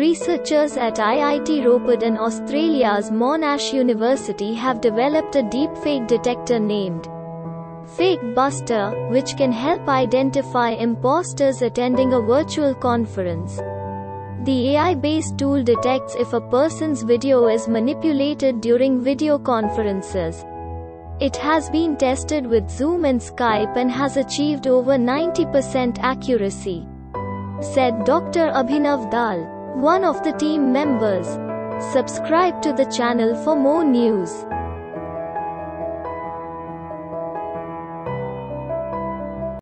Researchers at IIT Ropar and Australia's Monash University have developed a deepfake detector named FakeBuster, which can help identify imposters attending a virtual conference. The AI-based tool detects if a person's video is manipulated during video conferences. It has been tested with Zoom and Skype and has achieved over 90% accuracy, said Dr. Abhinav Dhall, one of the team members. Subscribe to the channel for more news.